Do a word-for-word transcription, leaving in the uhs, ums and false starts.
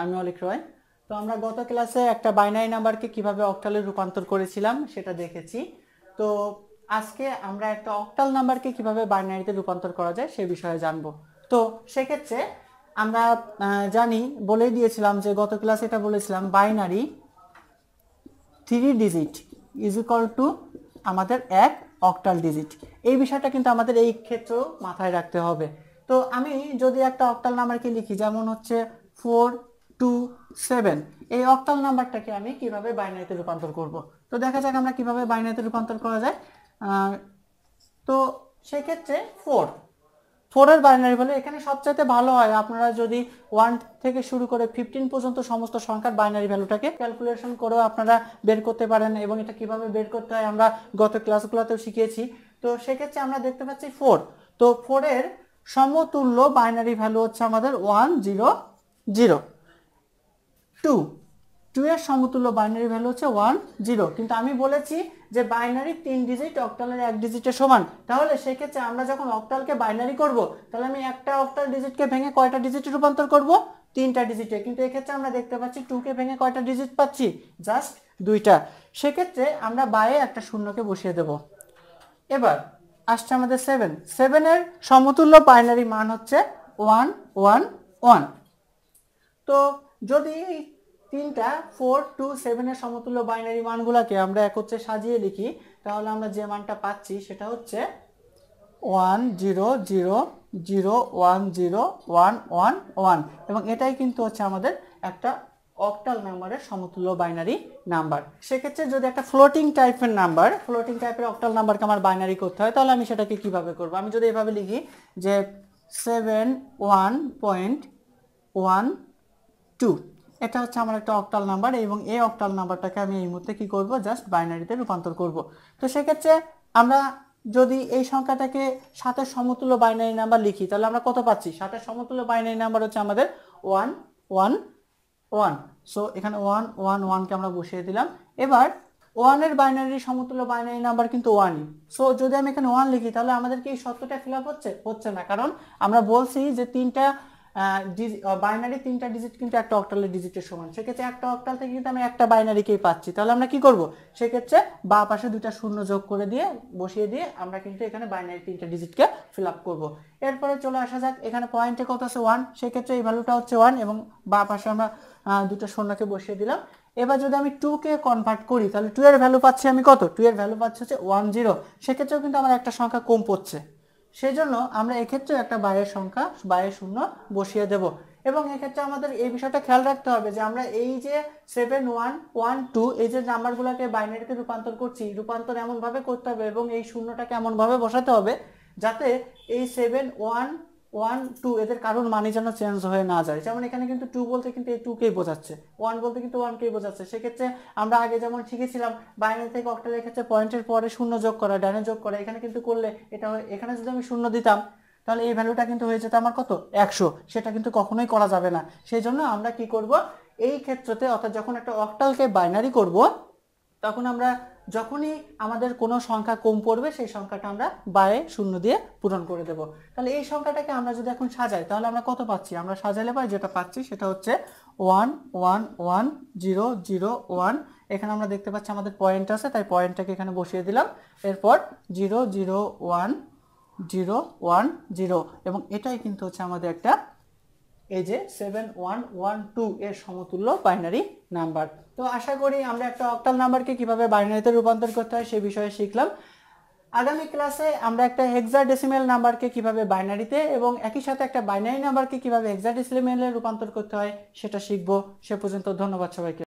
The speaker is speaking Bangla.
আমি অলিক রয়। তো আমরা গত ক্লাসে একটা বাইনারি নাম্বারকে কিভাবে অক্টালে রূপান্তর করেছিলাম সেটা দেখেছি। তো আজকে আমরা একটা অক্টাল নাম্বারকে কিভাবে বাইনারিতে রূপান্তর করা যায় সে বিষয়ে জানবো। তো সেক্ষেত্রে আমরা জানি, বলে দিয়েছিলাম যে গত ক্লাসে এটা বলেছিলাম binary three digit is equal to আমাদের এক অক্টাল ডিজিট। এই বিষয়টা কিন্তু আমাদের এই ক্ষেত্রেও মাথায় রাখতে হবে। তো আমি যদি একটা অক্টাল নাম্বারকে লিখি, যেমন হচ্ছে ফোর টু সেভেন, এই অক্টাল নাম্বারটাকে আমি কিভাবে বাইনারিতে রূপান্তর করব। তো দেখা যাক আমরা কিভাবে বাইনারিতে রূপান্তর করা যায়। তো সেক্ষেত্রে ফোর ফোরের বাইনারি বলে এখানে সবচাইতে ভালো হয় আপনারা যদি ওয়ান থেকে শুরু করে ফিফটিন পর্যন্ত সমস্ত সংখ্যার বাইনারি ভ্যালুটাকে ক্যালকুলেশন করেও আপনারা বের করতে পারেন, এবং এটা কিভাবে বের করতে হয় আমরা গত ক্লাসগুলোতেও শিখিয়েছি। তো সেক্ষেত্রে আমরা দেখতে পাচ্ছি ফোর। তো ফোরের সমতুল্য বাইনারি ভ্যালু হচ্ছে আমাদের one zero zero. Two two এর সমতুল্য বাইনারি ভ্যালু হচ্ছে ওয়ান জিরো, কিন্তু আমি বলেছি যে বাইনারি তিন ডিজিট অক্টালের এক ডিজিটের সমান। তাহলে সেক্ষেত্রে আমরা যখন অক্টালকে বাইনারি করব তাহলে আমি একটা অক্টাল ডিজিটকে ভেঙে কয়টা ডিজিটে রূপান্তর করব? তিনটা ডিজিটে। কিন্তু এক্ষেত্রে আমরা দেখতে পাচ্ছি টুকে ভেঙে কয়টা ডিজিট পাচ্ছি? জাস্ট দুইটা। সেক্ষেত্রে আমরা বাইরে একটা শূন্যকে বসিয়ে দেব। এবার আসছে আমাদের সেভেন। সেভেনের সমতুল্য বাইনারি মান হচ্ছে ওয়ান ওয়ান ওয়ান। তো যদি তিনটা ফোর টু সেভেনের সমতুল্য বাইনারি মানগুলোকে আমরা একত্রে সাজিয়ে লিখি তাহলে আমরা যে মানটা পাচ্ছি সেটা হচ্ছে one zero zero zero one zero one one one, এবং এটাই কিন্তু হচ্ছে আমাদের একটা অক্টাল নাম্বারের সমতুল্য বাইনারি নাম্বার। সেক্ষেত্রে যদি একটা ফ্লোটিং টাইপের নাম্বার ফ্লোটিং টাইপের অক্টাল নাম্বারকে আমার বাইনারি করতে হয় তাহলে আমি সেটাকে কিভাবে করব? আমি যদি এভাবে লিখি যে seven one point one two, এটা হচ্ছে আমার একটা অক্টাল নাম্বার, এবং এই অক্টাল নাম্বারটাকে আমি এই মুহূর্তে কী করব? জাস্ট বাইনারিতে রূপান্তর করব। তো সেক্ষেত্রে আমরা যদি এই সংখ্যাটাকে সাতের সমতুল্য বাইনারি নাম্বার লিখি তাহলে আমরা কত পাচ্ছি? সাতের সমতুল্য বাইনারি নাম্বার হচ্ছে আমাদের ওয়ান ওয়ান ওয়ান। সো এখানে ওয়ান ওয়ান ওয়ানকে আমরা বসিয়ে দিলাম। এবার ওয়ানের বাইনারি সমতুল্য বাইনারি নাম্বার কিন্তু ওয়ানই। সো যদি আমি এখানে ওয়ান লিখি তাহলে আমাদের কি এই সত্যটা ফিল আপ হচ্ছে? হচ্ছে না, কারণ আমরা বলছি যে তিনটা বাইনারি তিনটা ডিজিট কিন্তু একটা অক্টালের ডিজিটের সমান। সেক্ষেত্রে একটা অক্টাল থেকে কিন্তু আমি একটা বাইনারিকেই পাচ্ছি। তাহলে আমরা কি করব? সেক্ষেত্রে বা পাশে দুইটা শূন্য যোগ করে দিয়ে বসিয়ে দিয়ে আমরা কিন্তু এখানে বাইনারি তিনটা ডিজিটকে ফিল আপ করবো। এরপরে চলে আসা যাক, এখানে পয়েন্টে কত আছে? ওয়ান। সেক্ষেত্রে এই ভ্যালুটা হচ্ছে ওয়ান, এবং বা পাশে আমরা দুটো শূন্যকে বসিয়ে দিলাম। এবার যদি আমি টুকে কনভার্ট করি তাহলে টু এর ভ্যালু পাচ্ছি আমি কত? টু এর ভ্যালু পাচ্ছি হচ্ছে ওয়ান জিরো। সেক্ষেত্রেও কিন্তু আমার একটা সংখ্যা কম পড়ছে, সেই জন্য আমরা এক্ষেত্রেও একটা বাইরের সংখ্যা বাইরের শূন্য বসিয়ে দেব। এবং এক্ষেত্রে আমাদের এই বিষয়টা খেয়াল রাখতে হবে যে আমরা এই যে সেভেন ওয়ান ওয়ান টু এই যে নাম্বারগুলোকে বাইনারিতে রূপান্তর করছি, রূপান্তর এমনভাবে করতে হবে এবং এই শূন্যটাকে এমনভাবে বসাতে হবে যাতে এই সেভেন ওয়ান ওয়ান টু এদের কারোর মানে যেন চেঞ্জ হয়ে না যায়। যেমন এখানে কিন্তু টু বলতে কিন্তু এই টুকেই বোঝাচ্ছে, ওয়ান বলতে কিন্তু ওয়ানকেই বোঝাচ্ছে। সেক্ষেত্রে আমরা আগে যেমন শিখেছিলাম বাইনারি থেকে অক্টালের ক্ষেত্রে পয়েন্টের পরে শূন্য যোগ করা, ডানে যোগ করা, এখানে কিন্তু করলে এটা এখানে যদি আমি শূন্য দিতাম তাহলে এই ভ্যালুটা কিন্তু হয়ে যেত আমার কত? একশো। সেটা কিন্তু কখনোই করা যাবে না। সেই জন্য আমরা কি করব এই ক্ষেত্রতে, অর্থাৎ যখন একটা অক্টালকে বাইনারি করব তখন আমরা যখনই আমাদের কোনো সংখ্যা কম পড়বে সেই সংখ্যাটা আমরা বাইরে শূন্য দিয়ে পূরণ করে দেব। তাহলে এই সংখ্যাটাকে আমরা যদি এখন সাজাই তাহলে আমরা কত পাচ্ছি? আমরা সাজালে পাই যেটা পাচ্ছি সেটা হচ্ছে one one one zero zero one. এখানে আমরা দেখতে পাচ্ছি আমাদের পয়েন্ট আছে, তাই পয়েন্টটাকে এখানে বসিয়ে দিলাম। এরপর zero zero one zero one zero, এবং এটাই কিন্তু হচ্ছে আমাদের একটা এই যে সেভেন ওয়ান ওয়ান টু এর সমতুল্য বাইনারি নাম্বার। তো আশা করি আমরা একটা অক্টাল নাম্বারকে কীভাবে বাইনারিতে রূপান্তর করতে হয় সে বিষয়ে শিখলাম। আগামী ক্লাসে আমরা একটা হেক্সাডেসিমেল নাম্বারকে কীভাবে বাইনারিতে এবং একই সাথে একটা বাইনারি নাম্বারকে কীভাবে হেক্সাডেসিমেলে রূপান্তর করতে হয় সেটা শিখব। সে পর্যন্ত ধন্যবাদ সবাইকে।